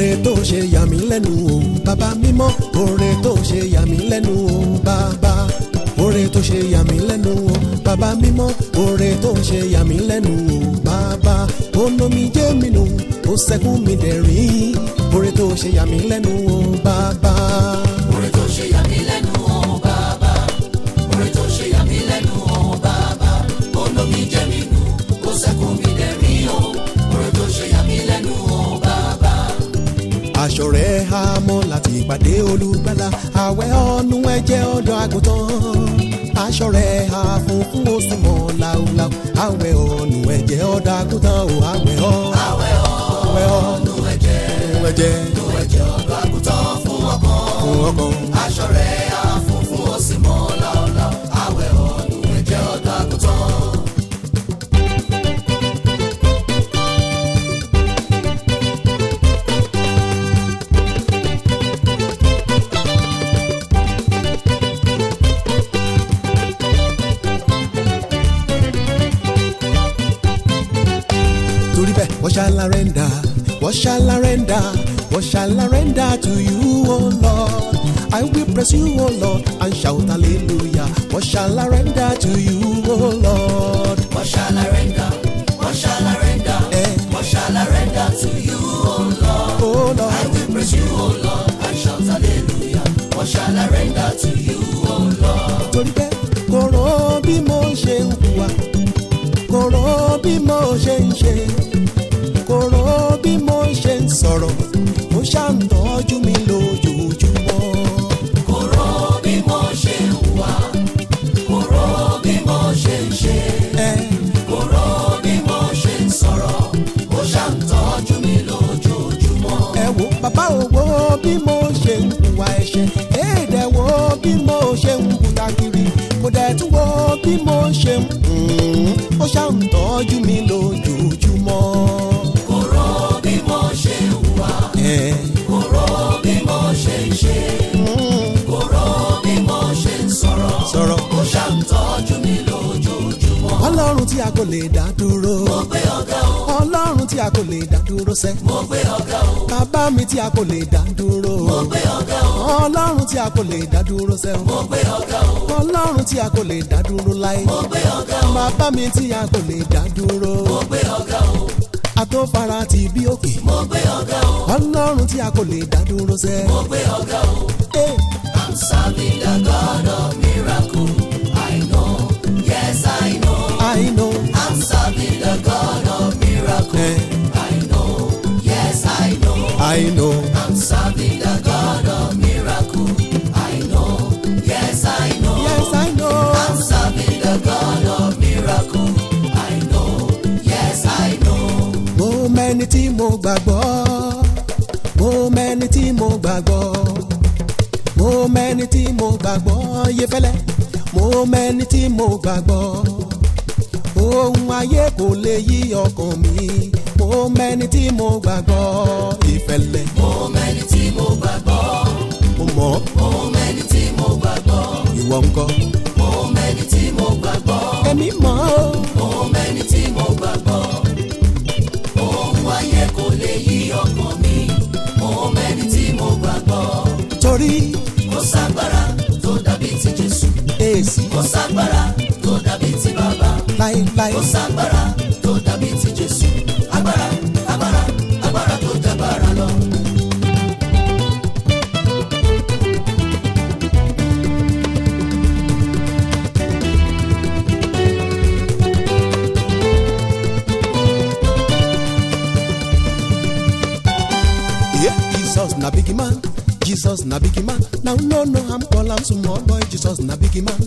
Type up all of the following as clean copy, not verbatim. oore tó ṣe yà mí lẹ́nu o bàbá mímọ́, oore tó ṣe yà mí lẹ́nu o bàbá, oore tó ṣe yà mí lẹ́nu o bàbá mímọ́, oore tó ṣe yà mí lẹ́nu o bàbá, onomijé mi nù ó sẹ́kún mi dẹ̀rín, oore tó ṣe yà mí lẹ́nu o bàbá. Aṣọ rẹ̀ há mọ́ láti ìpàdé Olùgbàlà, àwẹ̀ ọ̀nù ẹ̀jẹ̀ ọ̀dọ́ àgùntàn. Aṣọ rẹ̀ há funfun ó sì mọ́ láúláú, àwẹ̀ ọ̀nù ẹ̀jẹ̀ ọ̀dọ́ àgùntàn ò àwẹ̀ ọ̀. Àwẹ̀ ọ̀nù ẹ̀jẹ̀ ọ̀dọ́ àgùntàn fún ọkàn. Aṣọ rẹ̀ há funfun ó sì mọ́ láúláú, àwẹ̀ ọ̀nù ẹ̀jẹ̀ ọ̀dọ́ àgùntàn. What shall I render? What shall I render to you, O Lord? I will praise you, O Lord, and shout hallelujah. What shall I render to you, O Lord? What shall I render? What shall I render? Eh. What shall I render to you, O Lord? Oh Lord, I will praise you, O Lord, and shout hallelujah. What shall I render to you, O Lord? Toripe koro bí mo ṣe ń hùwà, koro bí mo ṣe ń ṣe, koro bí mo ṣe ń sọ̀rọ̀, mo ṣá ń tọ́jú mi lójoojúmọ́. Koro bí mo ṣe ń hùwà, koro bí mo ṣe ń ṣe, koro bí mo ṣe ń sọ̀rọ̀, mo ṣá ń tọ́jú mi lójoojúmọ́. Ẹ wo bàbá òwò bí mo ṣe ń hùwà ẹ̀ṣẹ̀, èdè wo bí mo ṣe ń kúta kiri, kò dẹ̀ tún wo bí mo ṣe ń mo ṣá ń tọ́jú mi lójoojúmọ́. Koro bí mo ṣe ń ṣe, koro bí mo ṣe ń sọ̀rọ̀, ó ṣá ń tọ́jú mi lójoojúmọ́. Ọlọ́run tí a kò lè dá dúró, mo gbé ọ̀gá o. Ọlọ́run tí a kò lè dá dúró sẹ́, mo gbé ọ̀gá o. Bàbá mi tí a kò lè dá dúró, mo gbé ọ̀gá o. Ọlọ́run tí a kò lè dá dúró sẹ́, mo gbé ọ̀gá o. Ọlọ́run tí a kò lè dá dúró láé, mo gbé ọ̀gá o. Bàbá mi tí a kò lè dá dúró, mo gbé ọ̀gá o. Atófara ti bí òkè, mo gbé ọ̀gá o. Ọlọ́run tí a kò lè dá dúró sẹ́, mo gbé ọ̀gá o. I'm serving the God of miracles, I know, yes I know. I know. I'm serving the God of miracles, I know, yes I know. I know. I'm serving the God of miracles, I know, yes I know. Yes I know. I'm serving the God of miracles, I know, yes I know. Mẹ́ni tí mo gbàgbọ́, mo mẹ́ni tí mo gbàgbọ́, mo mẹ́ni tí mo gbàgbọ́ yé fẹ́lẹ́, mo mẹ́ni tí mo gbàgbọ́, ohun ayé kò lè yí ọkàn mi, mo mẹ́ni tí mo gbàgbọ́ ìfẹ́lẹ́. Mo mẹ́ni tí mo gbàgbọ́, mo mọ̀, mo mẹ́ni tí mo gbàgbọ́, ìwọ ńkọ́? Mo mẹ́ni tí mo gbàgbọ́, èmi mọ̀ o, mo mẹ́ni tí mo gbàgbọ́. Ayé kò lè yí ọkàn mi, mo mẹ́ni tí mo gbàgbọ́. Torí kò ságbára tó dàbí ti Jésù. Èsì kò ságbára tó dàbí ti bàbá. Láíláí kò ságbára tó dàbí ti Jésù. Agbára, agbára, agbára tó jàgbára lọ. Jesus na big man, Jesus na big man. Now no, I'm call am small boy. Jesus na big man,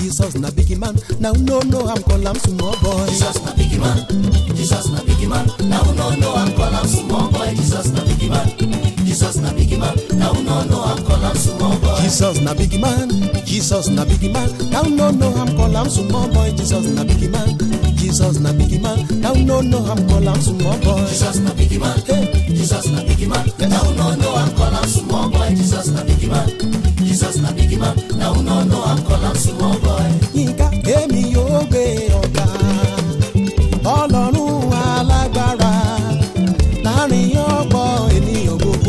Jesus na big man. Now no, I'm call am small boy. Jesus na big man, Jesus na big man. Now no, I'm call am small boy. Jesus na big man, Jesus na big man. Now no, I'm call am small boy. Jesus na big man, Jesus na big man. Now no, I'm call am small boy. Jesus na big man. Jesus na big man, now no, I'm call am small boy. Jesus na big man, Jesus na big man, now no, I'm call am small boy. Jesus na big man, Jesus na big man, now no, I'm call am small boy. Yinka èmi yóò gbé ọ̀gá, Ọlọ́run alágbára, láàrin ọ̀pọ̀ ènìyàn gbogbo.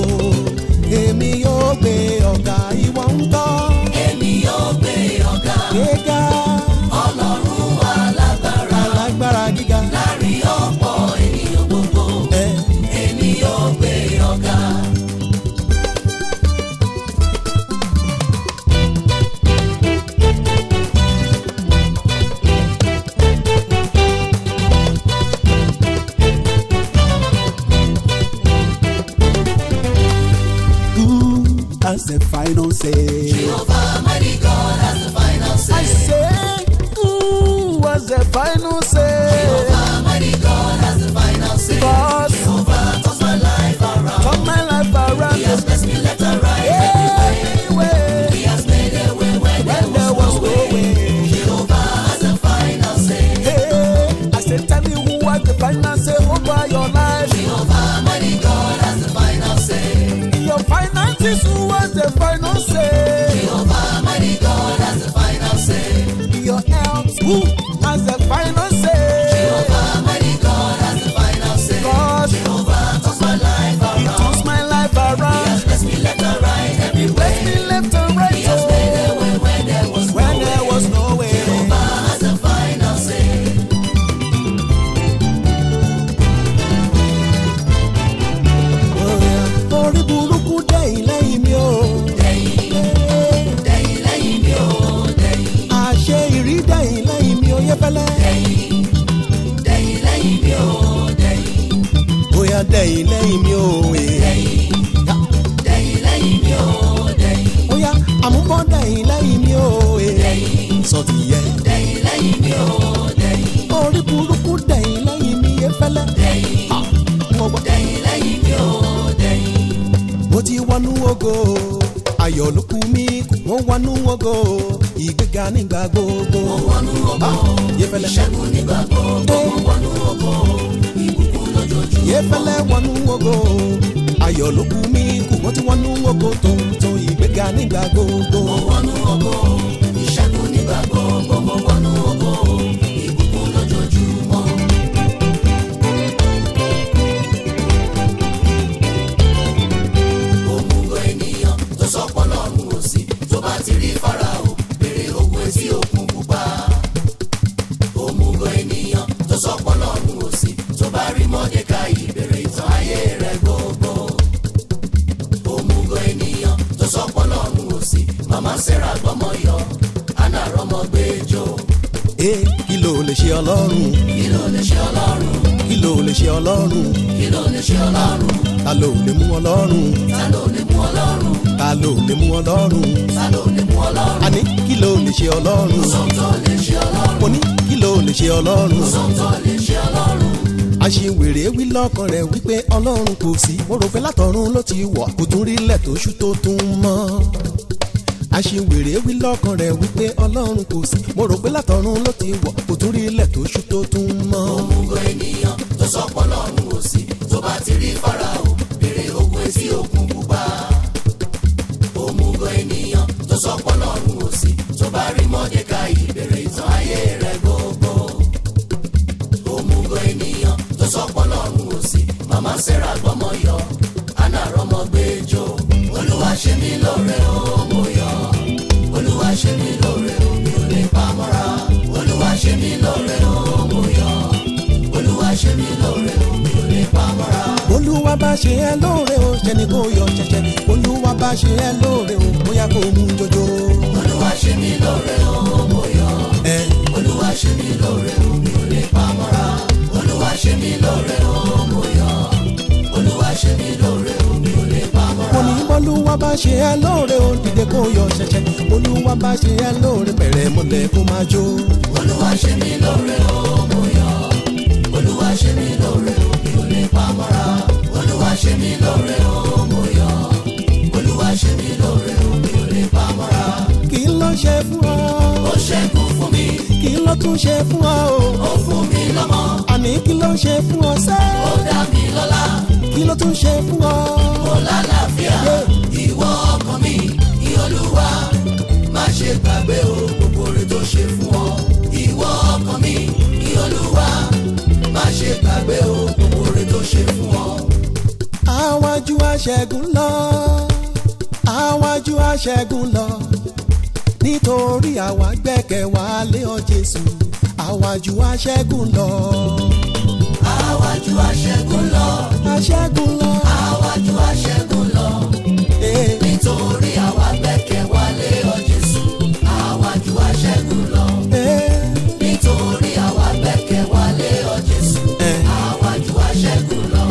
ṣẹ́gun lọ, nítorí àwa gbẹ́kẹ̀ wá lé ọ Jésù, àwa jù wá ṣẹ́gun lọ. Àwa jù wá ṣẹ́gun lọ. Aṣẹ́gun lọ. Àwa jù wá ṣẹ́gun lọ. Nítorí àwa gbẹ́kẹ̀ wá lé ọ Jésù, àwa jù wá ṣẹ́gun lọ. Nítorí àwa gbẹ́kẹ̀ wá lé ọ Jésù, àwa jù wá ṣẹ́gun lọ.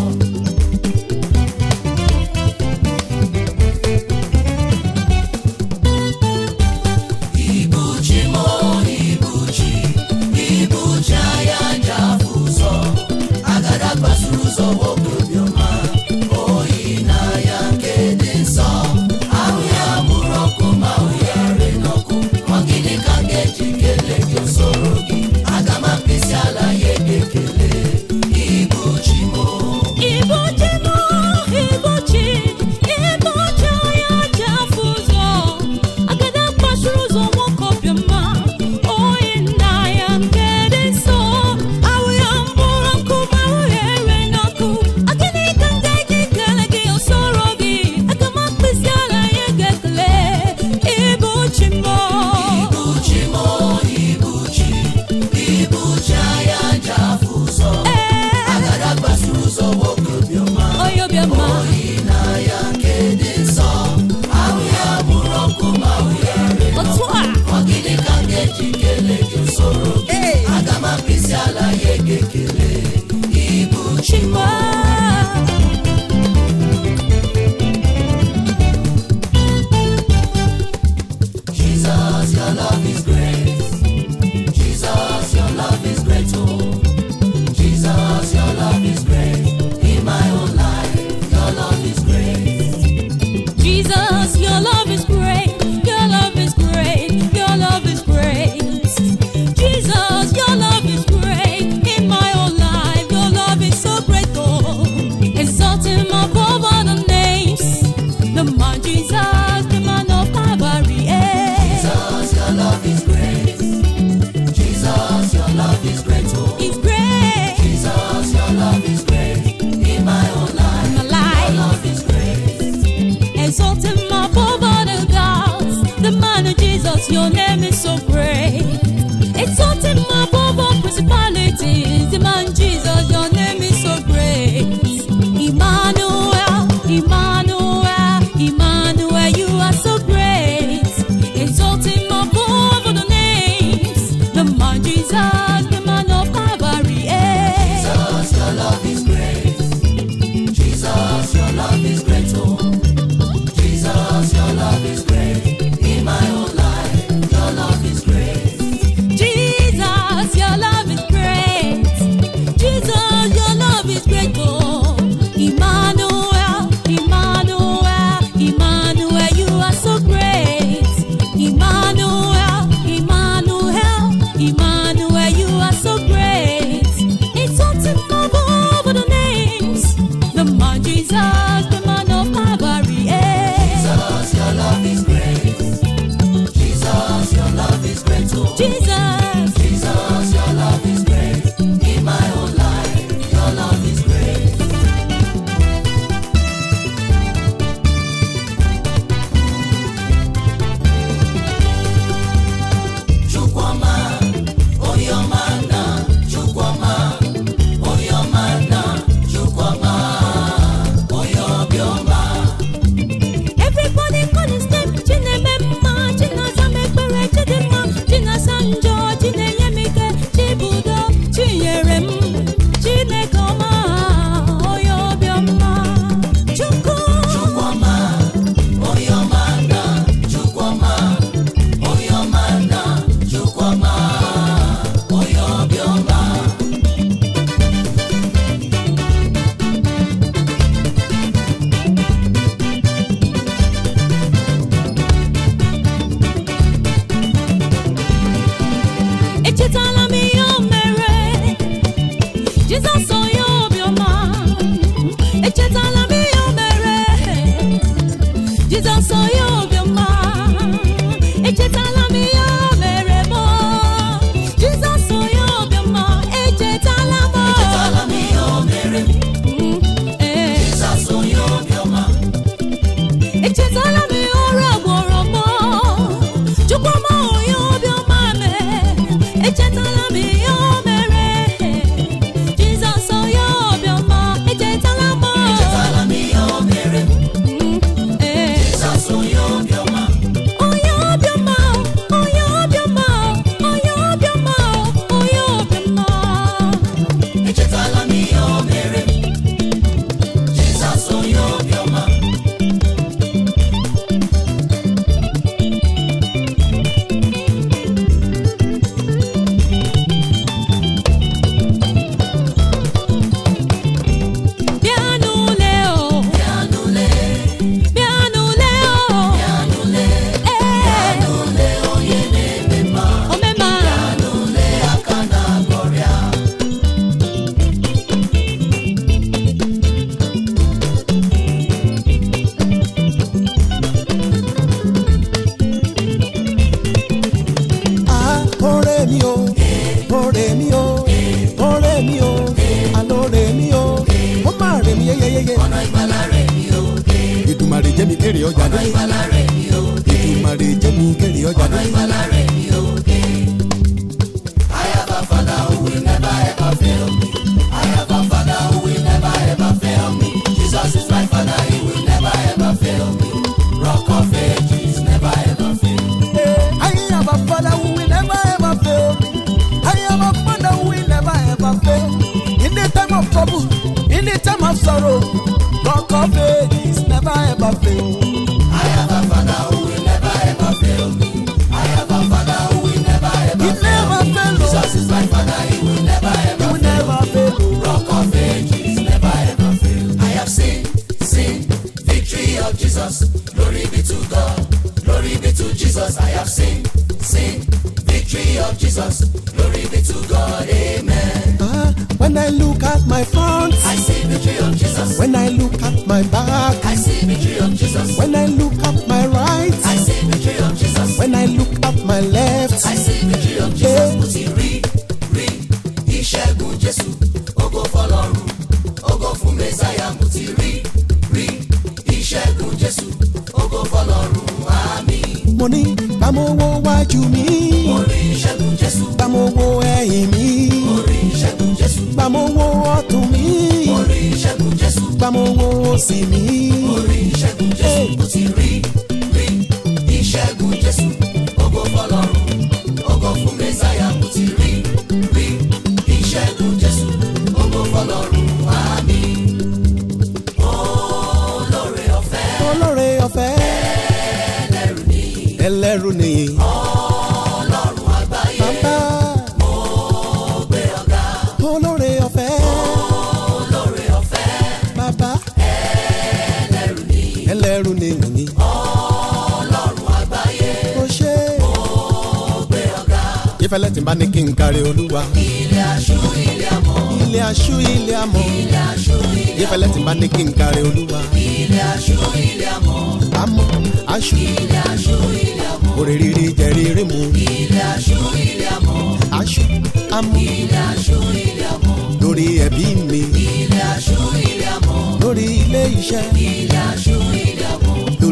It's all I me,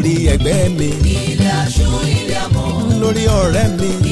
Lórí ẹgbẹ́ mi, lórí ọ̀rẹ́ mi,